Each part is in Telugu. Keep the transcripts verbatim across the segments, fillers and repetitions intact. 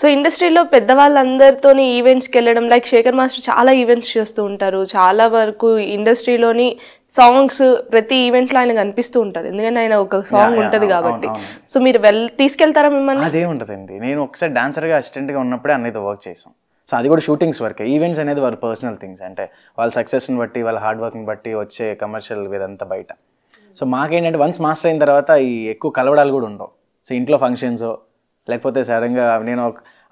So industryలో పెద్దవాళ్ళందరితోని ఈవెంట్స్కి వెళ్ళడం లైక్ శేఖర్ మాస్టర్ చాలా ఈవెంట్స్ చేస్తూ ఉంటారు. చాలా వరకు ఇండస్ట్రీలోని సాంగ్స్ ప్రతి ఈవెంట్లో ఆయన కనిపిస్తూ ఉంటుంది, ఎందుకంటే ఆయన ఒక సాంగ్ ఉంటుంది కాబట్టి. సో మీరు వెల్ తీసుకెళ్తారా మిమ్మల్ని? అదే ఉంటుందండి. నేను ఒకసారి డాన్సర్గా అసిస్టెంట్గా ఉన్నప్పుడే అన్నయ్యతో వర్క్ చేసాం. సో అది కూడా షూటింగ్స్ వరకే. ఈవెంట్స్ అనేది వాళ్ళ పర్సనల్ థింగ్స్, అంటే వాళ్ళ సక్సెస్ని బట్టి వాళ్ళ హార్డ్ వర్క్ని బట్టి వచ్చే కమర్షియల్ ఇదంతా బయట. సో మాకేంటంటే వన్స్ మాస్టర్ అయిన తర్వాత ఈ ఎక్కువ కలవడాలు కూడా ఉండవు. సో ఇంట్లో ఫంక్షన్స్ లేకపోతే సడన్గా నేను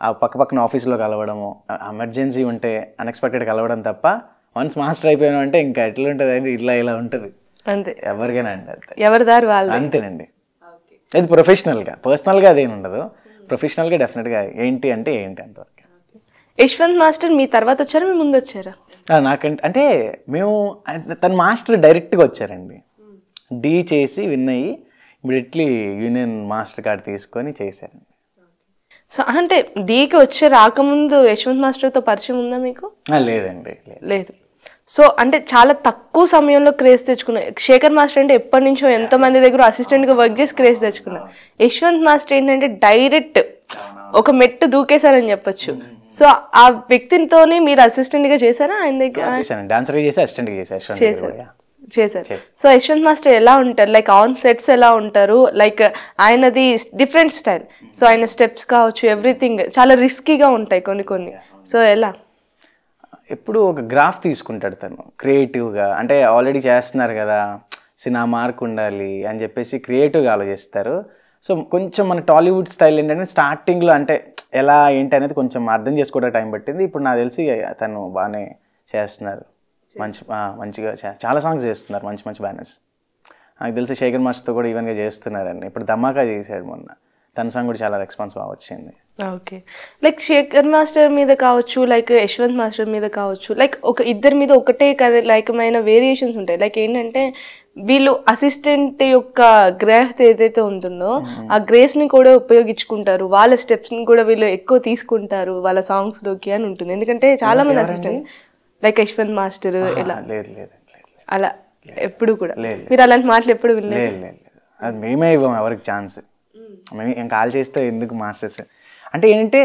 ఆ పక్క పక్కన ఆఫీస్లో కలవడము, ఎమర్జెన్సీ ఉంటే అన్ఎక్స్పెక్టెడ్ కలవడం తప్ప వన్స్ మాస్టర్ అయిపోయాను అంటే ఇంకా ఎట్లా ఉంటుంది అంటే ఇట్లా ఇలా ఉంటుంది అంతే. ఎవరికైనా అండి ఎవరి దారి వాళ్ళు అంతేనండి. అది ప్రొఫెషనల్గా, పర్సనల్గా అదేమి ఉండదు. ప్రొఫెషనల్గా డెఫినెట్గా ఏంటి అంటే ఏంటి అంతవరకు. యశ్వంత్ మాస్టర్ మీ తర్వాత వచ్చారా మీ ముందు వచ్చారా? నాకంటే అంటే మేము తన మాస్టర్ డైరెక్ట్గా వచ్చారండి. డీ చేసి విన్ అయ్యి ఇమీడియట్లీ యూనియన్ మాస్టర్ కార్డ్ తీసుకొని చేశారండి. సో అంటే డీకి వచ్చే రాకముందు యశ్వంత్ మాస్టర్తో పరిచయం ఉందా మీకు? లేదండి, లేదు. సో అంటే చాలా తక్కువ సమయంలో క్రేజ్ తెచ్చుకున్నారు. శేఖర్ మాస్టర్ అంటే ఎప్పటి నుంచో ఎంతో మంది దగ్గర అసిస్టెంట్గా వర్క్ చేసి క్రేజ్ తెచ్చుకున్నారు. యశ్వంత్ మాస్టర్ ఏంటంటే డైరెక్ట్ ఒక మెట్టు దూకేశారని చెప్పొచ్చు. సో ఆ వ్యక్తితోనే మీరు అసిస్టెంట్గా చేశారా ఆయన దగ్గర? డాన్సర్గా చేసి అసిస్టెంట్గా చేశారు చేశారు చేశారు సో యశ్వంత్ మాస్టర్ ఎలా ఉంటారు, లైక్ ఆన్ సెట్స్ ఎలా ఉంటారు? లైక్ ఆయనది డిఫరెంట్ స్టైల్. సో ఆయన స్టెప్స్ కావచ్చు ఎవ్రీథింగ్ చాలా రిస్కీగా ఉంటాయి కొన్ని కొన్ని. సో ఎలా ఎప్పుడు ఒక గ్రాఫ్ తీసుకుంటాడు తను క్రియేటివ్గా, అంటే ఆల్రెడీ చేస్తున్నారు కదా సినిమా మార్క్ ఉండాలి అని చెప్పేసి క్రియేటివ్గా ఆలోచిస్తారు. సో కొంచెం మన టాలీవుడ్ స్టైల్ ఏంటంటే స్టార్టింగ్లో అంటే ఎలా ఏంటి అనేది కొంచెం అర్థం చేసుకోవడానికి టైం పట్టింది. ఇప్పుడు నాకు తెలిసి తను బాగానే చేస్తున్నారు, మంచి మంచిగా చాలా సాంగ్స్ చేస్తున్నారు, మంచి మంచి బ్యానర్స్. నాకు తెలిసి శేఖర్ మాస్టర్తో కూడా ఈవెన్గా చేస్తున్నారండి. ఇప్పుడు ధమాకా చేశాడు మొన్న, తన సాంగ్ కూడా చాలా రెస్పాన్స్ బాగా వచ్చింది. ఓకే, లైక్ శేఖర్ మాస్టర్ మీద కావచ్చు లైక్ యశ్వంత్ మాస్టర్ మీద కావచ్చు లైక్ ఒక ఇద్దరి మీద ఒకటే లైకమైన వేరియేషన్స్ ఉంటాయి. లైక్ ఏంటంటే వీళ్ళు అసిస్టెంట్ యొక్క గ్రేస్ ఏదైతే ఉంటుందో ఆ గ్రేస్ని కూడా ఉపయోగించుకుంటారు, వాళ్ళ స్టెప్స్ని కూడా వీళ్ళు ఎక్కువ తీసుకుంటారు వాళ్ళ సాంగ్స్లోకి అని ఉంటుంది. ఎందుకంటే చాలా మంది అసిస్టెంట్ లైక్ యశ్వంత్ మాస్టర్ ఎలా అలా ఎప్పుడు కూడా మీరు అలాంటి మాటలు ఎప్పుడు వినలేదు. అది మేమే ఇవ్వం ఎవరికి ఛాన్స్, మేము ఇంకా కాల్ చేస్తే ఎందుకు మాస్టర్స్ అంటే ఏంటంటే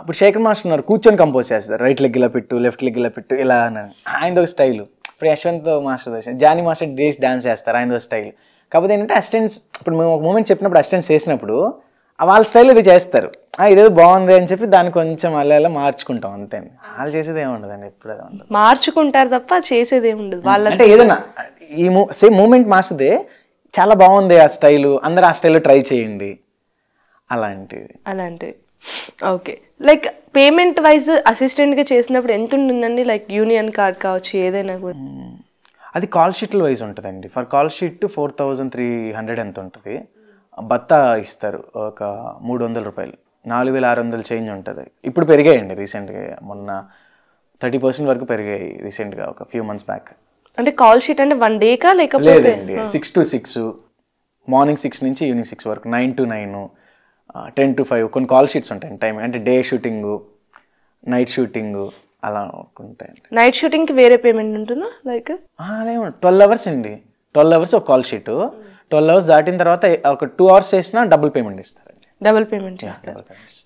ఇప్పుడు శేఖర్ మాస్టర్ ఉన్నారు కూర్చొని కంపోజ్ చేస్తారు, రైట్ లెగ్ ఇలా పెట్టు లెఫ్ట్ లెగ్ ఇలా పెట్టు ఇలా అని, ఆయనతో స్టైల్. ఇప్పుడు Yashwant master Jani master days dance చేస్తారు ఆయనతో స్టైల్. కాకపోతే ఏంటంటే అసిస్టెంట్స్ ఇప్పుడు మేము ఒక మూమెంట్ చెప్పినప్పుడు అసిస్టెంట్స్ చేసినప్పుడు వాళ్ళ స్టైల్ ఇది చేస్తారు, ఇదేదో బాగుంది అని చెప్పి దాన్ని కొంచెం అలా ఇలా మార్చుకుంటాం అంతే. వాళ్ళు చేసేది ఏముండదు అండి, ఎప్పుడు మార్చుకుంటారు తప్ప చేసేది ఏముండదు వాళ్ళు. అంటే ఏదైనా ఈ మూ సేమ్ మూమెంట్ మాస్టర్దే చాలా బాగుంది ఆ స్టైలు, అందరూ ఆ స్టైల్లో ట్రై చేయండి అలాంటిది అలాంటిది. ఓకే, లైక్ పేమెంట్ వైజ్ అసిస్టెంట్గా చేసినప్పుడు ఎంత ఉంటుందండి? లైక్ యూనియన్ కార్డ్ కావచ్చు ఏదైనా కూడా అది కాల్ షీట్ల వైజ్ ఉంటుందండి. For call sheet four thousand three hundred ఎంత ఉంటుంది, బత్తా ఇస్తారు ఒక మూడు వందల రూపాయలు నాలుగు వేల ఆరు వందలు చేంజ్ ఉంటుంది. ఇప్పుడు పెరిగాయండి రీసెంట్గా, మొన్న థర్టీ పర్సెంట్ వరకు పెరిగాయి రీసెంట్గా ఒక ఫ్యూ మంత్స్ బ్యాక్. అంటే కాల్ షీట్ అంటే వన్ డేకా లేకపోతే? లేదండి, six to six morning six నుంచి ఈవినింగ్ సిక్స్ వరకు, nine to nine, ten to five. కొన్ని కాల్ షీట్స్ ఉంటాయి టైం అంటే డే షూటింగ్ నైట్ షూటింగ్ అలా ఉంటాయండి. నైట్ షూటింగ్కి వేరే పేమెంట్ ఉంటుందా? లైక్ ట్వెల్వ్ అవర్స్ అండి, ట్వెల్వ్ అవర్స్ ఒక కాల్ షీటు, ట్వెల్వ్ అవర్స్ దాటిన తర్వాత ఒక టూ అవర్స్ చేసినా డబుల్ పేమెంట్ ఇస్తారండి. డబుల్ పేమెంట్ చేస్తారు.